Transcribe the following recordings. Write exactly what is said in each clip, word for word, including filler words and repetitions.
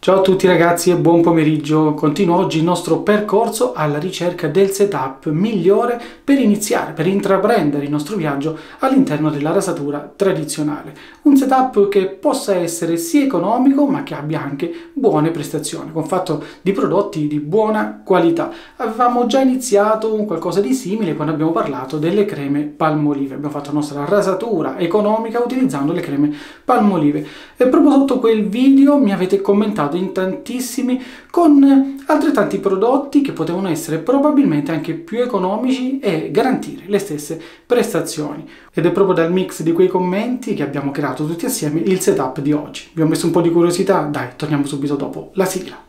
Ciao a tutti ragazzi e buon pomeriggio. Continua oggi il nostro percorso alla ricerca del setup migliore per iniziare, per intraprendere il nostro viaggio all'interno della rasatura tradizionale. Un setup che possa essere sia economico ma che abbia anche buone prestazioni, con fatto di prodotti di buona qualità. Avevamo già iniziato un qualcosa di simile quando abbiamo parlato delle creme palmolive. Abbiamo fatto la nostra rasatura economica utilizzando le creme palmolive e proprio sotto quel video mi avete commentato in tantissimi con altrettanti prodotti che potevano essere probabilmente anche più economici e garantire le stesse prestazioni, ed è proprio dal mix di quei commenti che abbiamo creato tutti assieme il setup di oggi. Vi ho messo un po' di curiosità, dai, torniamo subito dopo la sigla.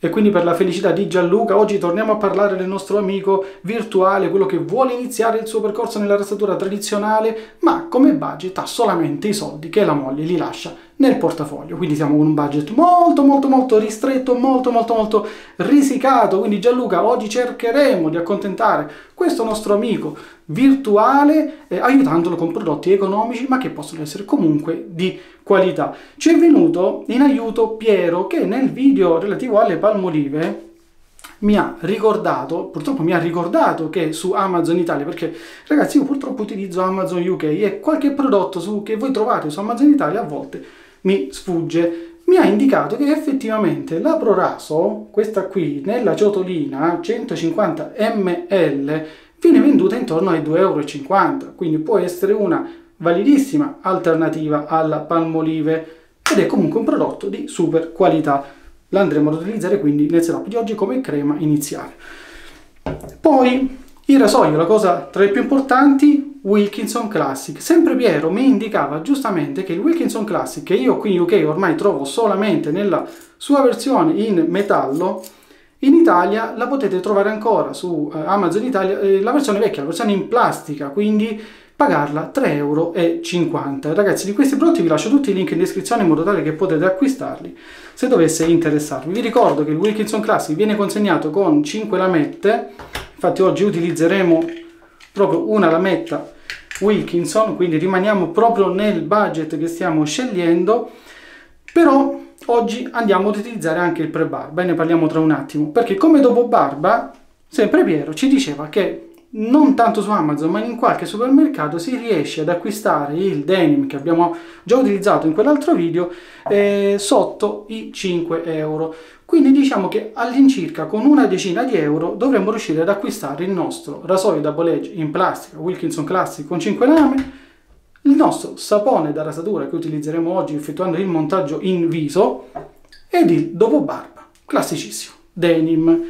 E quindi, per la felicità di Gianluca, oggi torniamo a parlare del nostro amico virtuale, quello che vuole iniziare il suo percorso nella rasatura tradizionale, ma come budget ha solamente i soldi che la moglie gli lascia nel portafoglio. Quindi siamo con un budget molto molto molto ristretto, molto molto molto risicato. Quindi Gianluca, oggi cercheremo di accontentare questo nostro amico virtuale eh, aiutandolo con prodotti economici ma che possono essere comunque di qualità. Ci è venuto in aiuto Piero, che nel video relativo alle palmolive mi ha ricordato, purtroppo mi ha ricordato che su Amazon Italia, perché ragazzi io purtroppo utilizzo Amazon U K e qualche prodotto su, che voi trovate su Amazon Italia a volte mi sfugge, mi ha indicato che effettivamente la Proraso, questa qui, nella ciotolina centocinquanta millilitri, viene venduta intorno ai due e cinquanta euro, quindi può essere una validissima alternativa alla palmolive ed è comunque un prodotto di super qualità. L'andremo ad utilizzare quindi nel setup di oggi come crema iniziale. Poi il rasoio, la cosa tra le più importanti, Wilkinson Classic. Sempre Piero mi indicava giustamente che il Wilkinson Classic, che io qui in U K ormai trovo solamente nella sua versione in metallo, in Italia la potete trovare ancora su Amazon Italia, eh, la versione vecchia, la versione in plastica, quindi pagarla tre e cinquanta euro. Ragazzi, di questi prodotti vi lascio tutti i link in descrizione in modo tale che potete acquistarli se dovesse interessarvi. Vi ricordo che il Wilkinson Classic viene consegnato con cinque lamette, infatti oggi utilizzeremo proprio una lametta Wilkinson, quindi rimaniamo proprio nel budget che stiamo scegliendo, però oggi andiamo ad utilizzare anche il pre-barba e ne parliamo tra un attimo, perché come dopo barba, sempre Piero ci diceva che non tanto su Amazon ma in qualche supermercato si riesce ad acquistare il denim che abbiamo già utilizzato in quell'altro video eh, sotto i cinque euro, quindi diciamo che all'incirca con una decina di euro dovremmo riuscire ad acquistare il nostro rasoio double edge in plastica Wilkinson Classic con cinque lame, il nostro sapone da rasatura che utilizzeremo oggi effettuando il montaggio in viso ed il dopobarba classicissimo denim,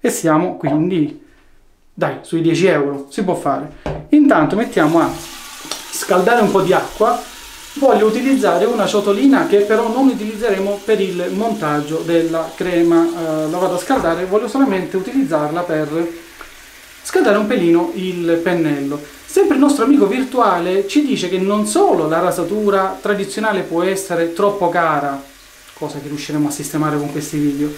e siamo quindi dai, sui dieci euro si può fare. Intanto mettiamo a scaldare un po' di acqua. Voglio utilizzare una ciotolina che però non utilizzeremo per il montaggio della crema, eh, la vado a scaldare, voglio solamente utilizzarla per scaldare un pelino il pennello. Sempre il nostro amico virtuale ci dice che non solo la rasatura tradizionale può essere troppo cara, cosa che riusciremo a sistemare con questi video,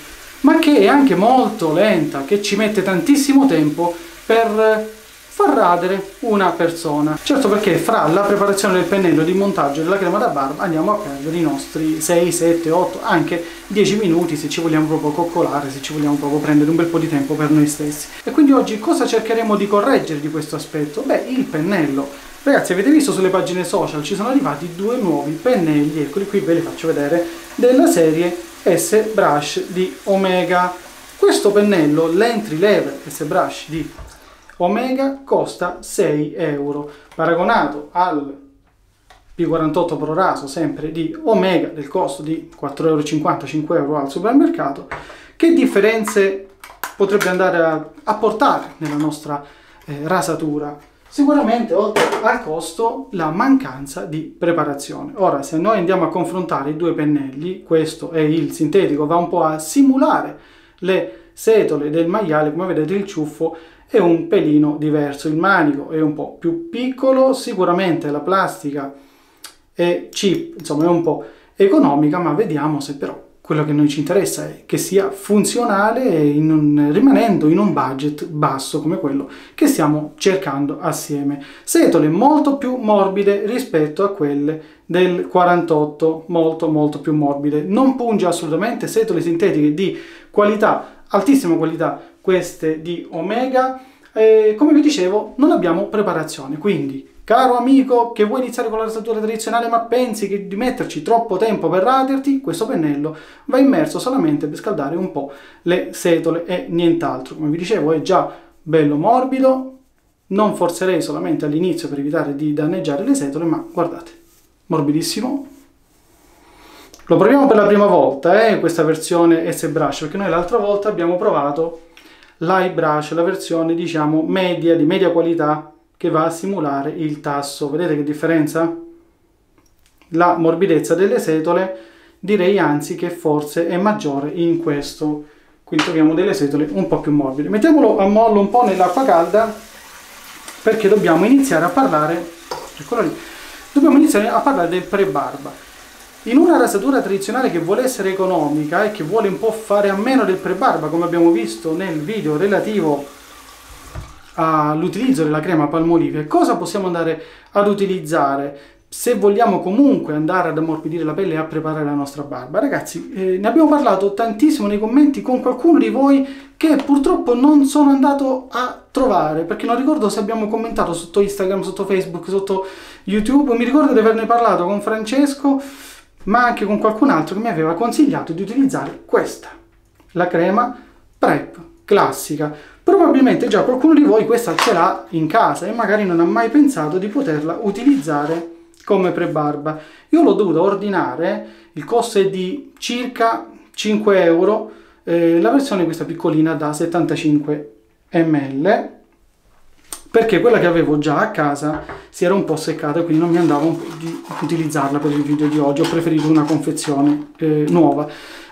ma che è anche molto lenta, che ci mette tantissimo tempo per far radere una persona. Certo, perché fra la preparazione del pennello e il montaggio della crema da barba andiamo a perdere i nostri sei, sette, otto, anche dieci minuti se ci vogliamo proprio coccolare, se ci vogliamo proprio prendere un bel po' di tempo per noi stessi. E quindi oggi cosa cercheremo di correggere di questo aspetto? Beh, il pennello. Ragazzi, avete visto sulle pagine social ci sono arrivati due nuovi pennelli, eccoli qui, ve li faccio vedere, della serie S Brush di Omega. Questo pennello, l'entry level S Brush di Omega, costa sei euro, paragonato al P quarantotto Proraso sempre di Omega del costo di quattro e cinquanta, cinque euro al supermercato. Che differenze potrebbe andare a, a portare nella nostra eh, rasatura? Sicuramente, oltre al costo, la mancanza di preparazione. Ora, se noi andiamo a confrontare i due pennelli, questo è il sintetico, va un po' a simulare le setole del maiale, come vedete il ciuffo è un pelino diverso, il manico è un po' più piccolo, sicuramente la plastica è cheap, insomma è un po' economica, ma vediamo se però quello che noi ci interessa è che sia funzionale in un, rimanendo in un budget basso come quello che stiamo cercando assieme. Setole molto più morbide rispetto a quelle del quarantotto, molto molto più morbide. Non punge assolutamente, setole sintetiche di qualità, altissima qualità, queste di Omega. E come vi dicevo, non abbiamo preparazione, quindi caro amico che vuoi iniziare con la rasatura tradizionale ma pensi che di metterci troppo tempo per raderti, questo pennello va immerso solamente per scaldare un po' le setole e nient'altro. Come vi dicevo, è già bello morbido, non forzerei solamente all'inizio per evitare di danneggiare le setole, ma guardate, morbidissimo. Lo proviamo per la prima volta, eh, questa versione S Brush, perché noi l'altra volta abbiamo provato l'I Brush, la versione diciamo media, di media qualità, che va a simulare il tasso. Vedete che differenza? La morbidezza delle setole direi anzi che forse è maggiore in questo, quindi troviamo delle setole un po' più morbide. Mettiamolo a mollo un po' nell'acqua calda, perché dobbiamo iniziare a parlare, eccolo lì, dobbiamo iniziare a parlare del pre-barba. In una rasatura tradizionale che vuole essere economica e che vuole un po' fare a meno del pre-barba, come abbiamo visto nel video relativo all'utilizzo della crema palmolive, cosa possiamo andare ad utilizzare se vogliamo comunque andare ad ammorbidire la pelle e a preparare la nostra barba? Ragazzi, eh, ne abbiamo parlato tantissimo nei commenti con qualcuno di voi che purtroppo non sono andato a trovare, perché non ricordo se abbiamo commentato sotto Instagram, sotto Facebook, sotto YouTube. Mi ricordo di averne parlato con Francesco, ma anche con qualcun altro che mi aveva consigliato di utilizzare questa, la crema Prep classica. Probabilmente già qualcuno di voi questa ce l'ha in casa e magari non ha mai pensato di poterla utilizzare come pre-barba. Io l'ho dovuta ordinare, il costo è di circa cinque euro, eh, la versione questa piccolina da settantacinque millilitri, perché quella che avevo già a casa si era un po' seccata e quindi non mi andava di utilizzarla per il video di oggi, ho preferito una confezione eh, nuova.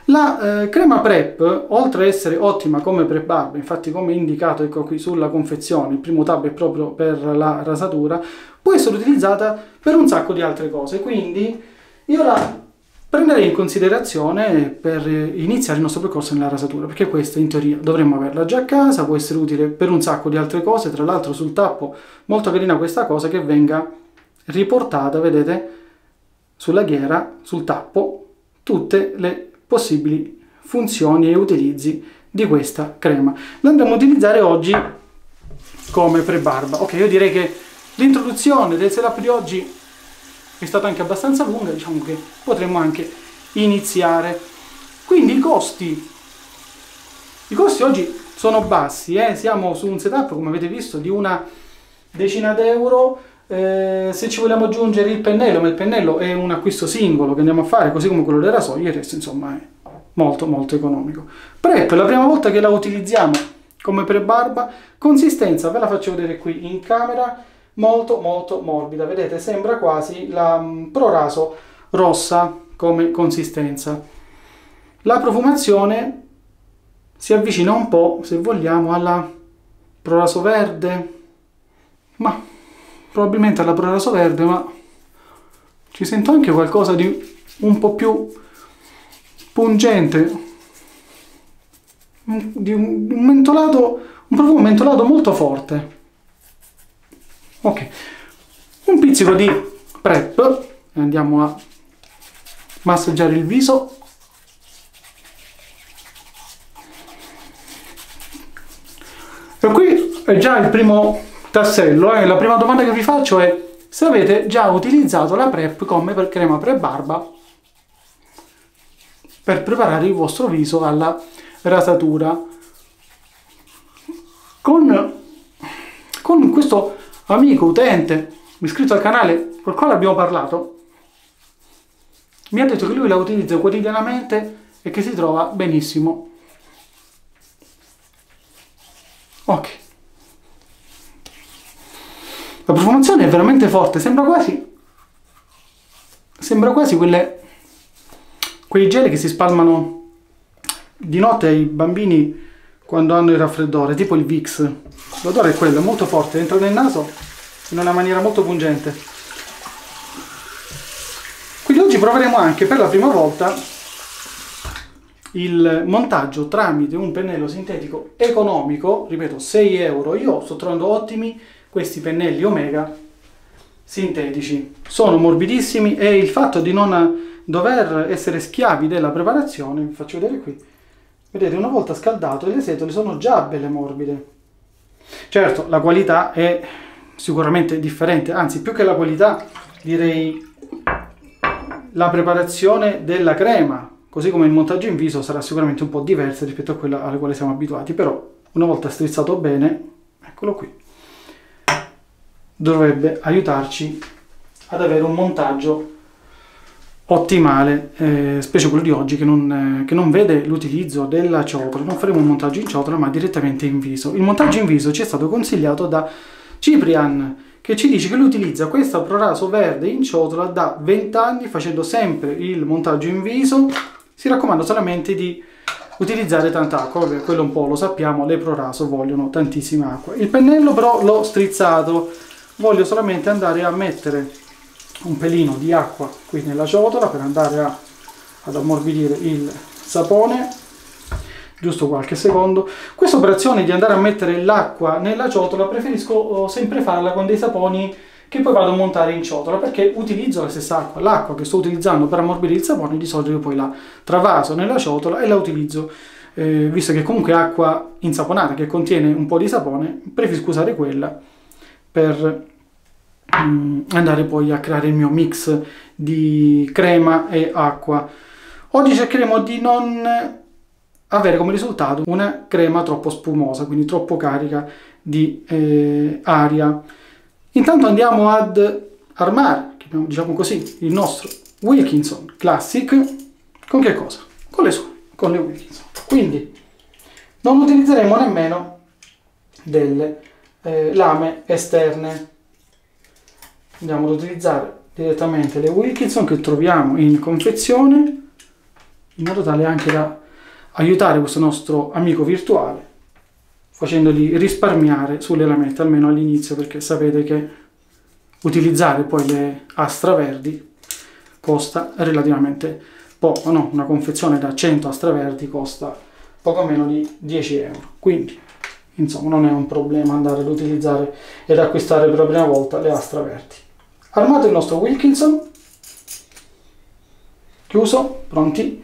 La eh, crema Prep, oltre a essere ottima come pre-barba, infatti come indicato ecco qui sulla confezione, il primo tab è proprio per la rasatura, può essere utilizzata per un sacco di altre cose, quindi io la prenderei in considerazione per iniziare il nostro percorso nella rasatura, perché questa in teoria dovremmo averla già a casa, può essere utile per un sacco di altre cose. Tra l'altro sul tappo molto carina questa cosa che venga riportata, vedete, sulla ghiera, sul tappo, tutte le possibili funzioni e utilizzi di questa crema. La andremo a utilizzare oggi come pre-barba. Ok, io direi che l'introduzione del setup di oggi è stata anche abbastanza lunga, diciamo che potremmo anche iniziare. Quindi i costi, i costi oggi sono bassi, eh? Siamo su un setup, come avete visto, di una decina d'euro. Eh, se ci vogliamo aggiungere il pennello, ma il pennello è un acquisto singolo che andiamo a fare, così come quello del rasoio, il resto insomma è molto molto economico. Prep, la prima volta che la utilizziamo come pre-barba, consistenza ve la faccio vedere qui in camera, molto molto morbida, vedete, sembra quasi la um, Proraso rossa come consistenza. La profumazione si avvicina un po', se vogliamo, alla Proraso Verde, ma probabilmente alla Proraso Verde, ma ci sento anche qualcosa di un po' più pungente, di un mentolato, un profumo mentolato molto forte. Ok, un pizzico di Prep, andiamo a massaggiare il viso. E qui è già il primo tassello, eh. La prima domanda che vi faccio è se avete già utilizzato la Prep come per crema pre-barba per preparare il vostro viso alla rasatura. Con, con questo amico utente iscritto al canale col quale abbiamo parlato, mi ha detto che lui la utilizza quotidianamente e che si trova benissimo. Ok. La profumazione è veramente forte, sembra quasi, sembra quasi quelle, quei gel che si spalmano di notte ai bambini quando hanno il raffreddore, tipo il Vix. L'odore è quello, è molto forte, entra nel naso in una maniera molto pungente. Quindi oggi proveremo anche per la prima volta il montaggio tramite un pennello sintetico economico, ripeto, sei euro. Io sto trovando ottimi questi pennelli Omega sintetici, sono morbidissimi e il fatto di non dover essere schiavi della preparazione, vi faccio vedere qui, vedete, una volta scaldato le setole sono già belle morbide. Certo, la qualità è sicuramente differente, anzi più che la qualità direi la preparazione della crema, così come il montaggio in viso sarà sicuramente un po' diversa rispetto a quella alla quale siamo abituati, però una volta strizzato bene, eccolo qui, dovrebbe aiutarci ad avere un montaggio ottimale, eh, specie quello di oggi che non, eh, che non vede l'utilizzo della ciotola. Non faremo un montaggio in ciotola ma direttamente in viso. Il montaggio in viso ci è stato consigliato da Ciprian, che ci dice che lui utilizza questa Proraso Verde in ciotola da venti anni facendo sempre il montaggio in viso. Si raccomanda solamente di utilizzare tanta acqua, quello un po' lo sappiamo, le Proraso vogliono tantissima acqua. Il pennello però l'ho strizzato, voglio solamente andare a mettere un pelino di acqua qui nella ciotola per andare a, ad ammorbidire il sapone, giusto qualche secondo. Questa operazione di andare a mettere l'acqua nella ciotola preferisco sempre farla con dei saponi che poi vado a montare in ciotola, perché utilizzo la stessa acqua, l'acqua che sto utilizzando per ammorbidire il sapone di solito io poi la travaso nella ciotola e la utilizzo, eh, visto che comunque è acqua insaponata che contiene un po' di sapone, preferisco usare quella per um, andare poi a creare il mio mix di crema e acqua. Oggi cercheremo di non avere come risultato una crema troppo spumosa, quindi troppo carica di eh, aria. Intanto andiamo ad armare, diciamo così, il nostro Wilkinson Classic con che cosa? Con le sue, con le Wilkinson. Quindi non utilizzeremo nemmeno delle eh, lame esterne. Andiamo ad utilizzare direttamente le Wilkinson che troviamo in confezione, in modo tale anche da aiutare questo nostro amico virtuale, facendoli risparmiare sulle lamette, almeno all'inizio, perché sapete che utilizzare poi le Astra Verdi costa relativamente poco, no, una confezione da cento Astra Verdi costa poco meno di dieci euro, quindi insomma non è un problema andare ad utilizzare ed acquistare per la prima volta le Astra Verdi. Armato il nostro Wilkinson, chiuso, pronti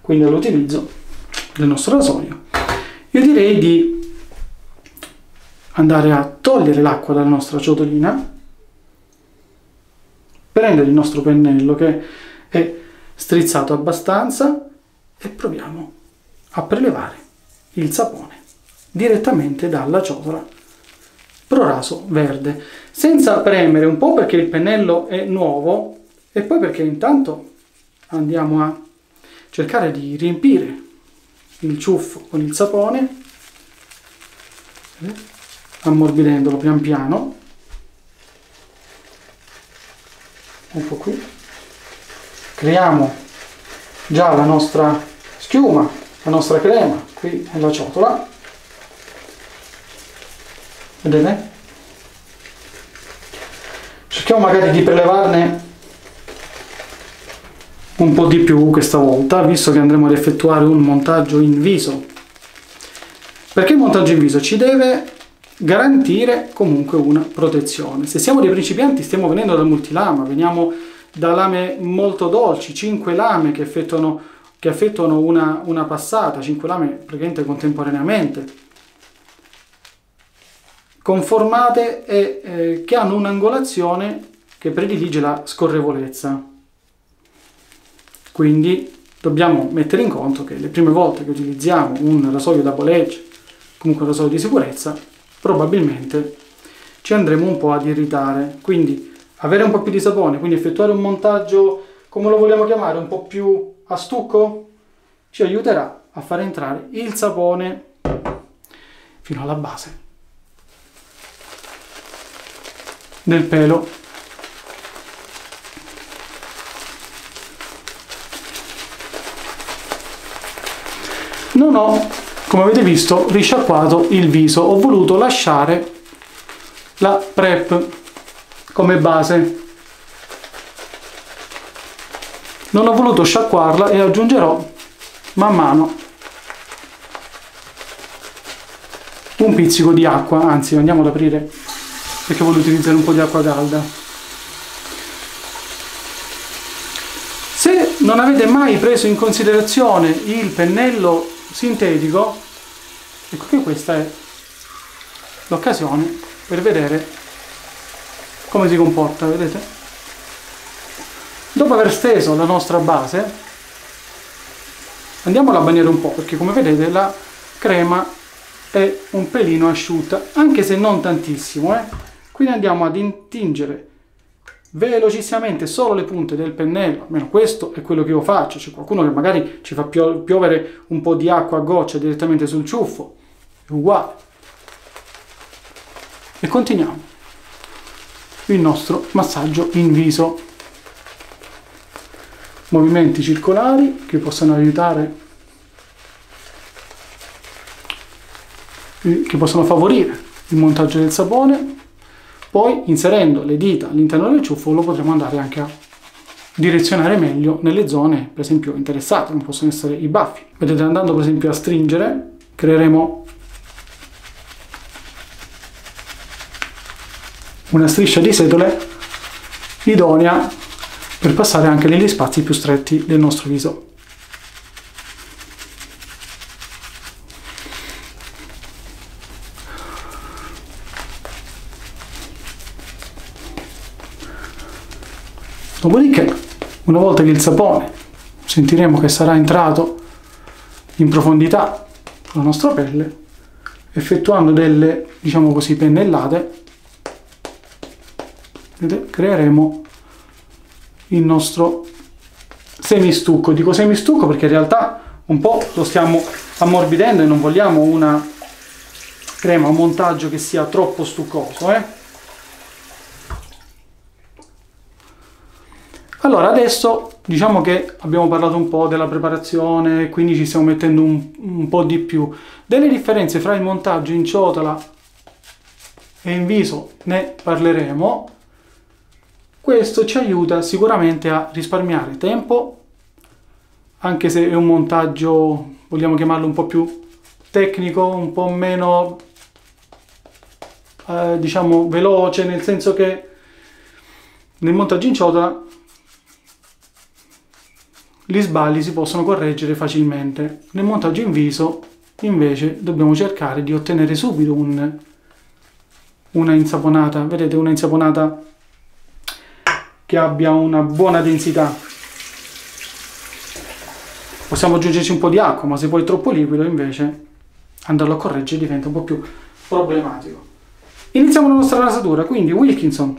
quindi all'utilizzo del nostro rasoio, io direi di andare a togliere l'acqua dalla nostra ciotolina, prendere il nostro pennello che è strizzato abbastanza e proviamo a prelevare il sapone direttamente dalla ciotola Proraso Verde, senza premere, un po' perché il pennello è nuovo e poi perché intanto andiamo a cercare di riempire il ciuffo con il sapone, ammorbidendolo pian piano, ecco qui, creiamo già la nostra schiuma, la nostra crema qui nella ciotola, vedete? Cerchiamo magari di prelevarne un po' di più questa volta, visto che andremo ad effettuare un montaggio in viso, perché il montaggio in viso ci deve garantire comunque una protezione. Se siamo dei principianti stiamo venendo dal multilama, veniamo da lame molto dolci, cinque lame che effettuano, che effettuano una, una passata, cinque lame praticamente contemporaneamente conformate e eh, che hanno un'angolazione che predilige la scorrevolezza, quindi dobbiamo mettere in conto che le prime volte che utilizziamo un rasoio da boleggia, comunque un rasoio di sicurezza, probabilmente ci andremo un po' ad irritare, quindi avere un po' più di sapone, quindi effettuare un montaggio, come lo vogliamo chiamare, un po' più a stucco, ci aiuterà a far entrare il sapone fino alla base del pelo. Non ho, come avete visto, risciacquato il viso, ho voluto lasciare la Prep come base, non ho voluto sciacquarla e aggiungerò man mano un pizzico di acqua, anzi andiamo ad aprire perché voglio utilizzare un po' di acqua calda. Se non avete mai preso in considerazione il pennello sintetico, ecco che questa è l'occasione per vedere come si comporta, vedete? Dopo aver steso la nostra base, andiamo a bagnare un po', perché come vedete la crema è un pelino asciutta, anche se non tantissimo, eh? Quindi andiamo ad intingere velocissimamente solo le punte del pennello, almeno questo è quello che io faccio. C'è qualcuno che magari ci fa piovere un po' di acqua a goccia direttamente sul ciuffo, è uguale. E continuiamo il nostro massaggio in viso, movimenti circolari che possono aiutare, che possono favorire il montaggio del sapone. Poi inserendo le dita all'interno del ciuffo lo potremo andare anche a direzionare meglio nelle zone per esempio interessate, come possono essere i baffi. Vedete, andando per esempio a stringere creeremo una striscia di setole idonea per passare anche negli spazi più stretti del nostro viso. Dopodiché, una volta che il sapone sentiremo che sarà entrato in profondità con la nostra pelle, effettuando delle, diciamo così, pennellate, creeremo il nostro semistucco. Dico semistucco perché in realtà un po' lo stiamo ammorbidendo e non vogliamo una crema, un montaggio che sia troppo stuccoso, eh? Allora, adesso diciamo che abbiamo parlato un po' della preparazione, quindi ci stiamo mettendo un, un po' di più. Delle differenze fra il montaggio in ciotola e in viso ne parleremo. Questo ci aiuta sicuramente a risparmiare tempo, anche se è un montaggio, vogliamo chiamarlo un po' più tecnico, un po' meno, eh, diciamo, veloce, nel senso che nel montaggio in ciotola gli sbagli si possono correggere facilmente. Nel montaggio in viso invece dobbiamo cercare di ottenere subito un, una insaponata, vedete, una insaponata che abbia una buona densità. Possiamo aggiungerci un po' di acqua, ma se poi è troppo liquido invece andarlo a correggere diventa un po' più problematico. Iniziamo la nostra rasatura, quindi Wilkinson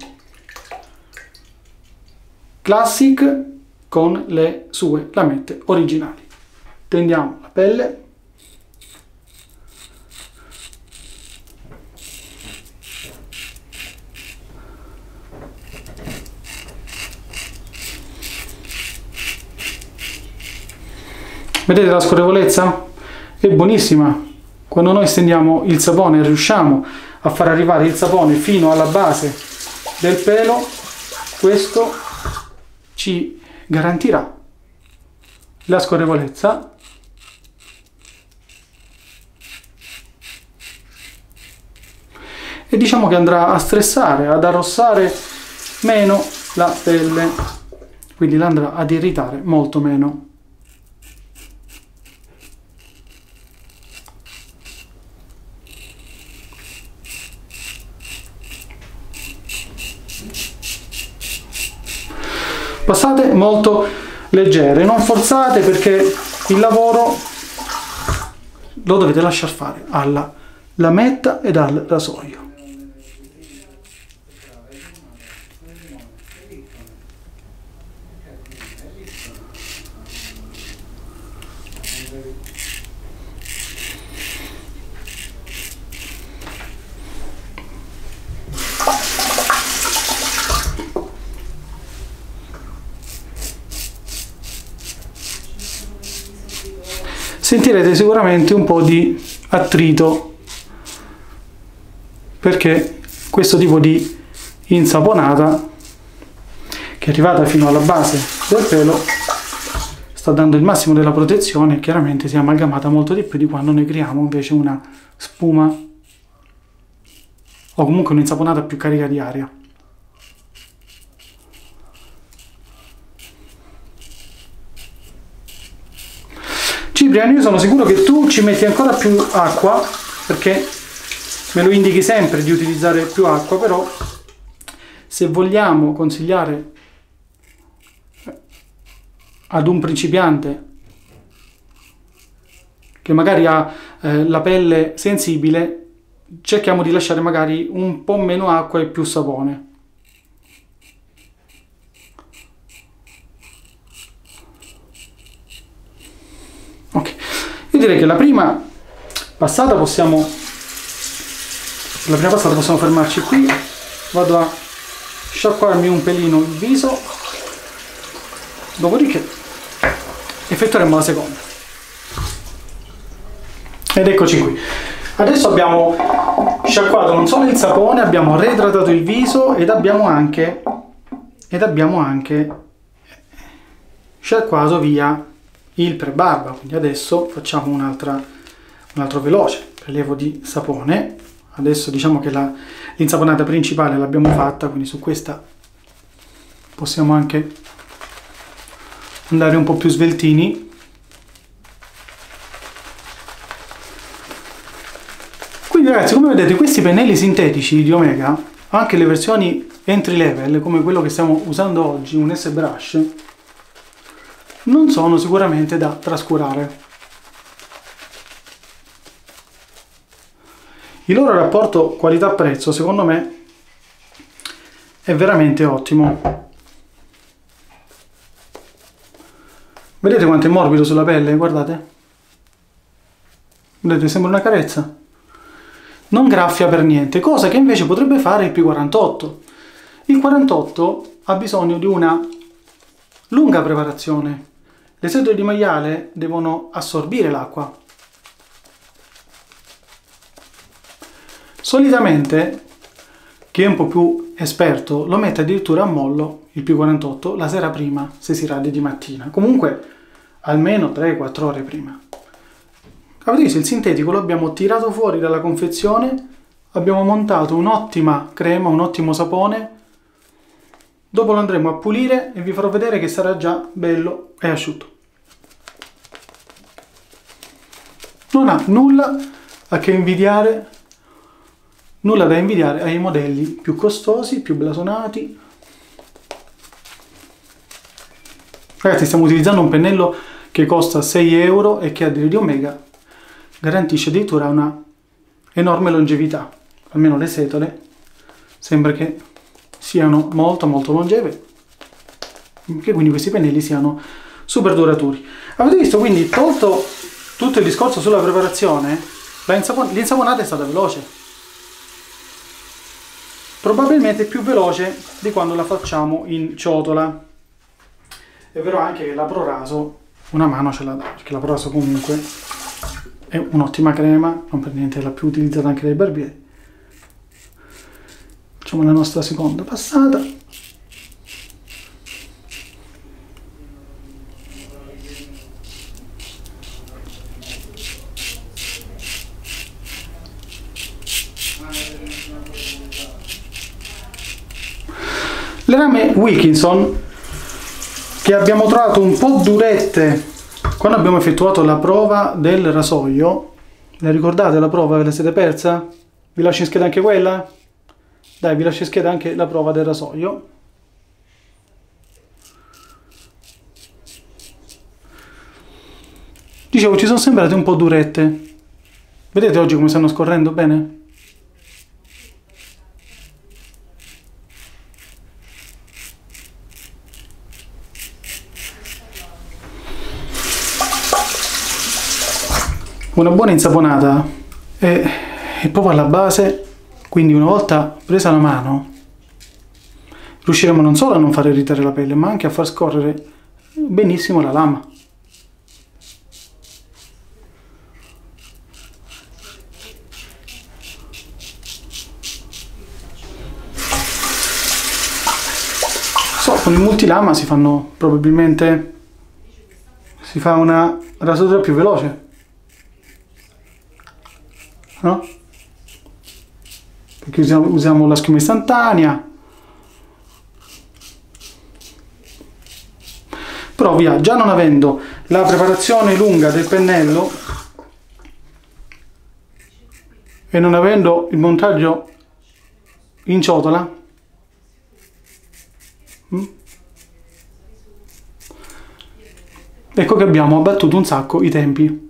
Classic con le sue lamette originali. Tendiamo la pelle, vedete la scorrevolezza? È buonissima. Quando noi stendiamo il sapone e riusciamo a far arrivare il sapone fino alla base del pelo, questo ci garantirà la scorrevolezza e diciamo che andrà a stressare, ad arrossare meno la pelle, quindi la andrà ad irritare molto meno. Passate molto leggere, non forzate perché il lavoro lo dovete lasciar fare alla lametta e al rasoio. Sentirete sicuramente un po' di attrito perché questo tipo di insaponata che è arrivata fino alla base del pelo sta dando il massimo della protezione e chiaramente si è amalgamata molto di più di quando noi creiamo invece una spuma o comunque un'insaponata più carica di aria. Cipriano, io sono sicuro che tu ci metti ancora più acqua, perché me lo indichi sempre di utilizzare più acqua, però se vogliamo consigliare ad un principiante che magari ha eh, la pelle sensibile, cerchiamo di lasciare magari un po' meno acqua e più sapone. Ok, io direi che la prima passata possiamo la prima passata possiamo fermarci qui. Vado a sciacquarmi un pelino il viso, dopodiché effettueremo la seconda. Ed eccoci qui. Adesso abbiamo sciacquato non solo il sapone, abbiamo reidratato il viso ed abbiamo anche ed abbiamo anche sciacquato via il prebarba. Quindi adesso facciamo un'altra un altro veloce prelievo di sapone. Adesso diciamo che l'insaponata principale l'abbiamo fatta, quindi su questa possiamo anche andare un po' più sveltini. Quindi ragazzi, come vedete, questi pennelli sintetici di Omega, anche le versioni entry level come quello che stiamo usando oggi, un S Brush, non sono sicuramente da trascurare. Il loro rapporto qualità-prezzo secondo me è veramente ottimo. Vedete quanto è morbido sulla pelle? Guardate, vedete, sembra una carezza. Non graffia per niente, cosa che invece potrebbe fare il P quarantotto. Il quarantotto ha bisogno di una lunga preparazione. Le setole di maiale devono assorbire l'acqua. Solitamente, chi è un po' più esperto lo mette addirittura a mollo il P quarantotto la sera prima, se si rade di mattina. Comunque almeno tre quattro ore prima. Avete visto, il sintetico lo abbiamo tirato fuori dalla confezione, abbiamo montato un'ottima crema, un ottimo sapone, dopo lo andremo a pulire e vi farò vedere che sarà già bello e asciutto. Non ha nulla a che invidiare, nulla da invidiare ai modelli più costosi, più blasonati. Ragazzi, stiamo utilizzando un pennello che costa sei euro e che a dire di Omega garantisce addirittura una enorme longevità, almeno le setole sembra che siano molto molto longeve, che quindi questi pennelli siano super duraturi. Avete visto, quindi, tolto tutto il discorso sulla preparazione, l'insaponata è stata veloce, probabilmente più veloce di quando la facciamo in ciotola. È vero anche che la Proraso una mano ce la dà, perché la Proraso comunque è un'ottima crema, non per niente la più utilizzata anche dai barbieri. Facciamo la nostra seconda passata. Le rame Wilkinson, che abbiamo trovato un po' durette quando abbiamo effettuato la prova del rasoio. La ricordate la prova? Ve la siete persa? Vi lascio in scheda anche quella? Dai, vi lascio in scheda anche la prova del rasoio. Dicevo, ci sono sembrate un po' durette. Vedete oggi come stanno scorrendo bene? Una buona insaponata è, è proprio alla base, quindi una volta presa la mano riusciremo non solo a non far irritare la pelle, ma anche a far scorrere benissimo la lama. So, con il multilama si fanno probabilmente si fa una rasatura più veloce, no? Perché usiamo, usiamo la schiuma istantanea. Però via, già non avendo la preparazione lunga del pennello e non avendo il montaggio in ciotola, ecco che abbiamo abbattuto un sacco i tempi.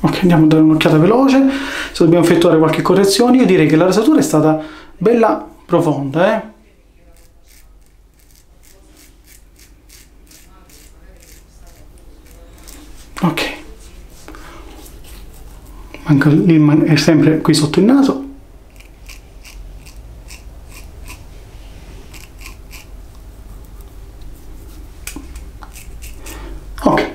Ok, andiamo a dare un'occhiata veloce se dobbiamo effettuare qualche correzione. Io direi che la rasatura è stata bella profonda, eh? Ok, anche lì è sempre qui sotto il naso. Ok,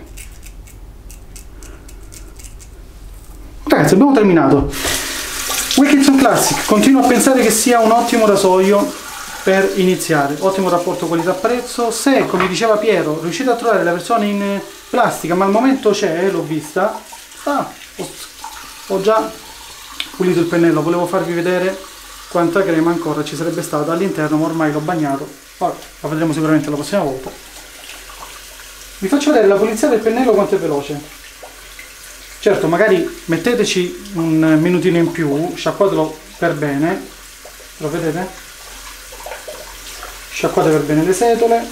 ragazzi, abbiamo terminato. Wilkinson Classic, continuo a pensare che sia un ottimo rasoio per iniziare, ottimo rapporto qualità-prezzo. Se, come diceva Piero, riuscite a trovare la versione in plastica, ma al momento c'è, l'ho vista. Ah, ops. Ho già pulito il pennello, volevo farvi vedere quanta crema ancora ci sarebbe stata all'interno, ma ormai l'ho bagnato. Ora, la vedremo sicuramente la prossima volta. Vi faccio vedere la pulizia del pennello quanto è veloce. Certo, magari metteteci un minutino in più, sciacquatelo per bene, lo vedete? Sciacquate per bene le setole,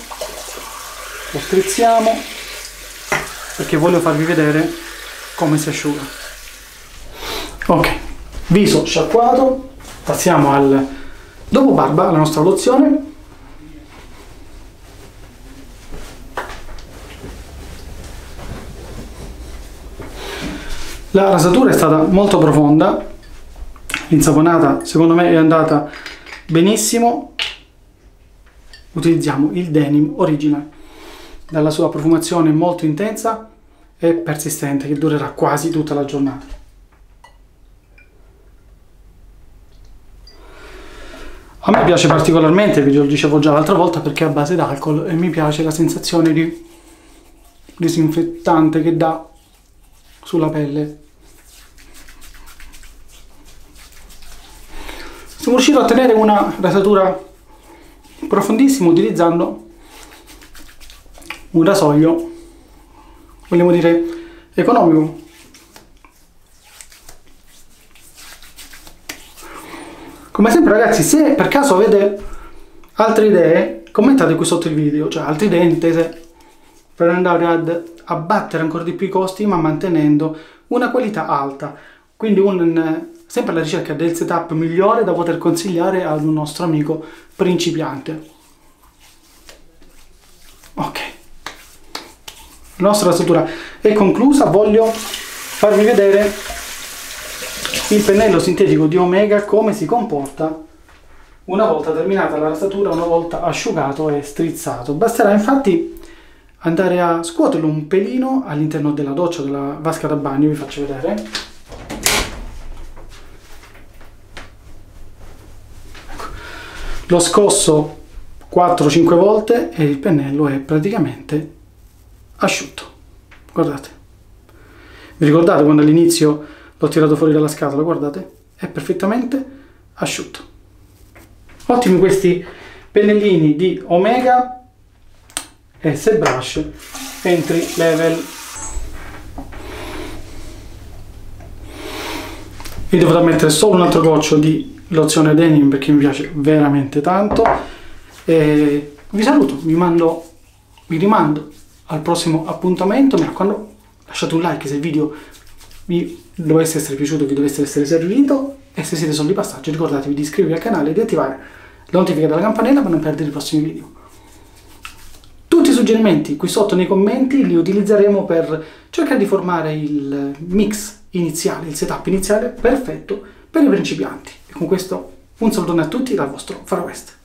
lo strizziamo, perché voglio farvi vedere come si asciuga. Ok, viso sciacquato, passiamo al dopo barba, alla nostra lozione. La rasatura è stata molto profonda, l'insaponata secondo me è andata benissimo. Utilizziamo il Denim Original, dalla sua profumazione molto intensa e persistente che durerà quasi tutta la giornata. A me piace particolarmente, vi lo dicevo già l'altra volta, perché è a base d'alcol e mi piace la sensazione di disinfettante che dà sulla pelle. Sono riuscito a ottenere una rasatura profondissima utilizzando un rasoio, vogliamo dire, economico. Come sempre, ragazzi, se per caso avete altre idee, commentate qui sotto il video, cioè altre idee intese per andare ad abbattere ancora di più i costi, ma mantenendo una qualità alta, quindi un, sempre alla ricerca del setup migliore da poter consigliare ad un nostro amico principiante. Ok, la nostra rasatura è conclusa. Voglio farvi vedere il pennello sintetico di Omega come si comporta una volta terminata la rasatura, una volta asciugato e strizzato. Basterà infatti andare a scuoterlo un pelino all'interno della doccia, della vasca da bagno. Vi faccio vedere, l'ho scosso quattro cinque volte e il pennello è praticamente asciutto. Guardate, vi ricordate quando all'inizio l'ho tirato fuori dalla scatola? Guardate, è perfettamente asciutto. Ottimi questi pennellini di Omega S Brush entry level. Vi devo mettere solo un altro goccio di lozione Denim perché mi piace veramente tanto. E vi saluto, vi mando, vi rimando al prossimo appuntamento. Mi raccomando, lasciate un like se il video vi dovesse essere piaciuto, vi dovesse essere servito, e se siete solo di passaggio ricordatevi di iscrivervi al canale e di attivare la notifica della campanella per non perdere i prossimi video. Tutti i suggerimenti qui sotto nei commenti li utilizzeremo per cercare di formare il mix iniziale, il setup iniziale perfetto per i principianti. E con questo un salutone a tutti dal vostro Far West.